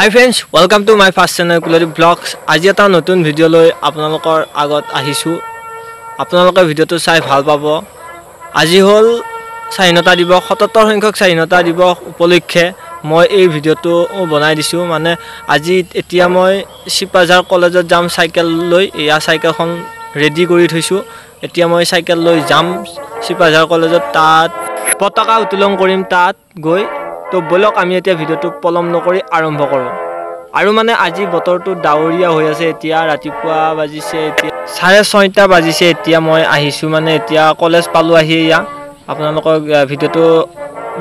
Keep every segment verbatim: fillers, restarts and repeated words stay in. Hi friends, welcome to my first channel Kulari Vlogs. Aji eta notun video loi apnalokor agot ahisu. Apnalokor video to sai bhal pabo. Aji hol Swaadhinota Diwas, seventy-seven সংখ্যক Swaadhinota Diwas উপলক্ষে মই এই ভিডিওটো বনাই দিছো মানে আজি এতিয়া মই Sipajhar College যাম সাইকেল লৈ ইয়া সাইকেলখন ৰেডি কৰি থৈছো এতিয়া মই সাইকেল লৈ যাম Sipajhar College তাত পতাকা উত্তোলন কৰিম তাত গৈ তো বলক আমি এতিয়া ভিডিওটো পলম নকৰি আৰম্ভ কৰোঁ আৰু মানে আজি বতৰটো ডাৱৰীয়া হৈ আছে এতিয়া ৰাতিপুৱা বাজিছে এতিয়া six thirty বাজিছে এতিয়া মই আহিছো মানে এতিয়া কলেজ পালো আহি ইয়া আপোনালোকৰ ভিডিওটো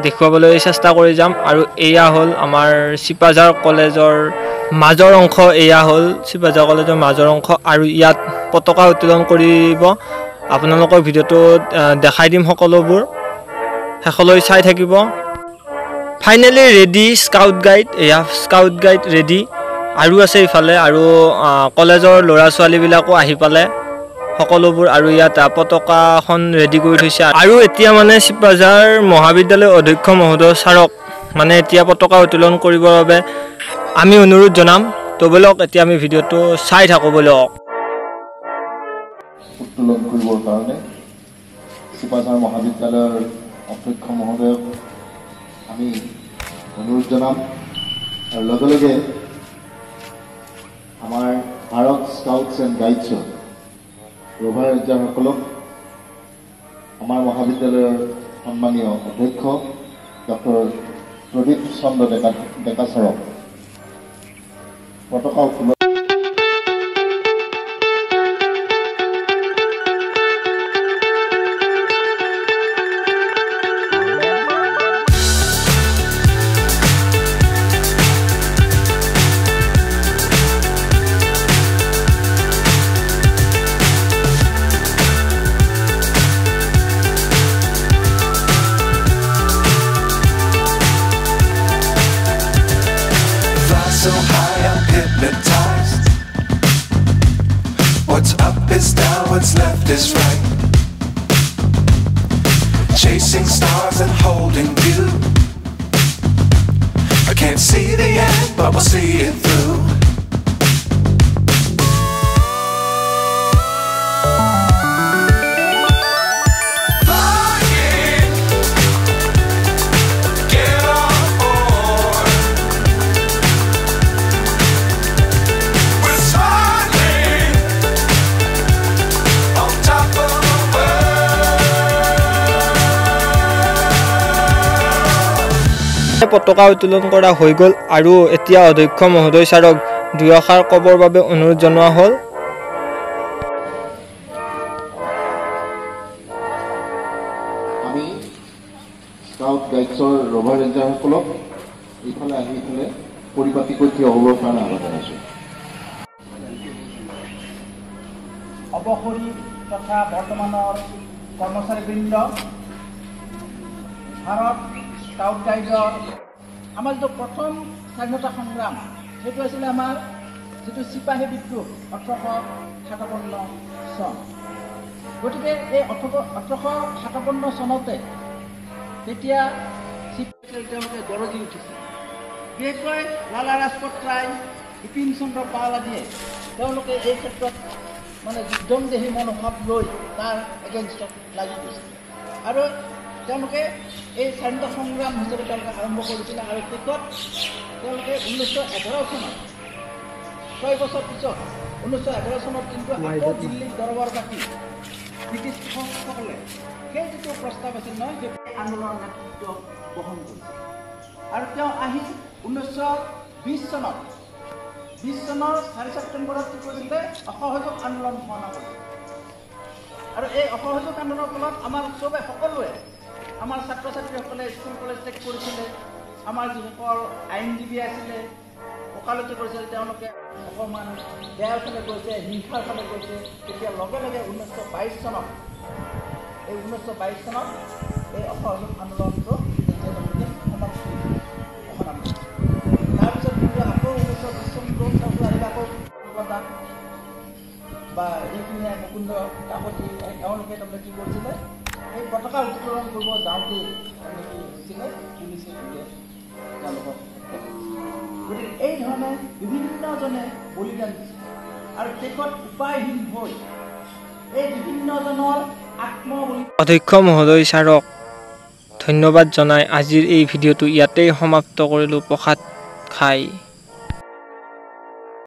দেখুৱাবলৈ চেষ্টা কৰি যাম আৰু এয়া হল আমাৰ Sipajhar কলেজৰ মাজৰ অংশ এয়া হল Sipajhar কলেজৰ মাজৰ অংশ আৰু ইয়াত পতাকা উত্তোলন কৰিব আপোনালোকৰ ভিডিওটো দেখাই দিম সকলোবোৰ সকলোই চাই থাকিব ফাইনালি ৰেডি স্কাউট গাইড এয়া স্কাউট গাইড ৰেডি আৰু আছে ইফালে আৰু কলেজৰ লৰা ছোৱালী বিলাকো আহি পালে সকলোবোৰ আৰু ইয়াত পতাকাখন ৰেডি কৰি থৈছে আৰু এতিয়া মানে Sipajhar মহাবিদ্যালয়ৰ অধ্যক্ষ মহোদয় ছাৰক মানে এতিয়া পতাকা উত্তোলন কৰিবৰ বাবে আমি অনুৰোধ জনাম তো বলক এতিয়া আমি ভিডিওটো চাই থাকো বলক উত্তোলন কৰিবৰ কাৰণে Sipajhar মহাবিদ্যালয়ৰ অধ্যক্ষ মহোদয় আমি অনুৰোধ জনাম আৰু লগে লগে আমাৰ ভাৰত স্কাউটছ এণ্ড গাইডছৰ Rover Jana Kolok, Amar Mohavidal, Ammanio, Dekho, Doctor Pradip Sandra Dekasarov. Protocol. So high I'm hypnotized. What's up is down, what's left is right. Chasing stars and holding you. I can't see the end, but we'll see it through. পতাকা উত্তোলন কৰা হৈ গল আৰু এতিয়া অধ্যক্ষ মহোদয় ছাৰক দুয়খাৰ কবৰ বাবে অনুৰোধ জনোৱা হল আমি স্কাউট গাইডছৰ ৰভাৰ ৰেঞ্জাৰসকলক ইফালে আহি ইফালে পৰিপাটি কৰি থিয় হ'বৰ কাৰণে আহ্বান জনাইছো অবসৰী তথা বৰ্তমানৰ কৰ্মচাৰীবৃন্দ Bharat Scout Guide, our the first Swaadhinota Sangram, that was our, that was Sipahi Biddrooh, eighteen fifty-seven son. But today, this eighteen fifty-seven son today, that Sipahi Biddrooh was Goroji Uchisi. This way, Lala Rajpat Rai, Bipin Chandra Pal Ji, they all came this way. I mean, John Dehi Manohab Roy, that against Lala Rajpat Rai. তেওঁলোকে এই স্বাধীনতা সংগ্রাম হিসেবে তেওঁলোকে আৰম্ভ কৰিছিল আৰু পিছত তেওঁলোকে উনৈশ এঘাৰ চনত ছয় বছৰ পিছত উনৈশ এঘাৰ চনত কিন্তু আকৌ দিল্লীৰ দৰবাৰ পাতি ব্ৰিটিছ শাসকসকলে সেই যিটো প্ৰস্তাৱ আছিল নহয় যে আন্দোলনৰ নেতৃত্ব বহন কৰিছিল আৰু তেওঁ আহি উনৈশ বিশ চনত বিশ চনৰ চাৰি ছেপ্টেম্বৰত কি কৰিলে অসহযোগ আন্দোলন ঘোষণা কৰিছিল আৰু এই অসহযোগ আন্দোলনৰ ফলত আমাৰ চবে সকলোৱে আমাৰ ছাত্ৰ ছাত্ৰীসকলে স্কুল কলেজ ত্যাগ কৰিছিল আমাৰ যিসকল আইনজীৱী আছিল ওকালতি কৰিছিল তেওঁলোকে অকণমান বেয়াৰ ফালে গৈছে হিংসাৰ ফালে গৈছে তেতিয়া লগে লগে উনৈশ বাইছ চনত এই উনৈশ বাইছ চনত এই অসহযোগ আন্দোলনটো তেওঁলোকে সমাপ্ত তাৰপিছত কিন্তু আকৌ উনৈশ বিশ চনত আহিলে আকৌ বা এইখিনিয়ে মুকুন্দ কাকতি তেওঁলোকে তাৰমানে কি কৰিছিলে এই পতাকা উত্তোলন কৰিব যাওঁতে কি হৈছিলে পুলিচে তেওঁলোকক গতিকে এই ধৰণে বিভিন্নজনে বলিদান দিছিল আৰু তেখেত উপায়হীন হৈ এই বিভিন্নজনৰ আত্মবলি। অধ্যক্ষ মহোদয় ছাৰক ধন্যবাদ জনাই আজিৰ এই ভিডিঅ'টো ইয়াতেই সমাপ্ত কৰিলোঁ। প্ৰসাদ খাই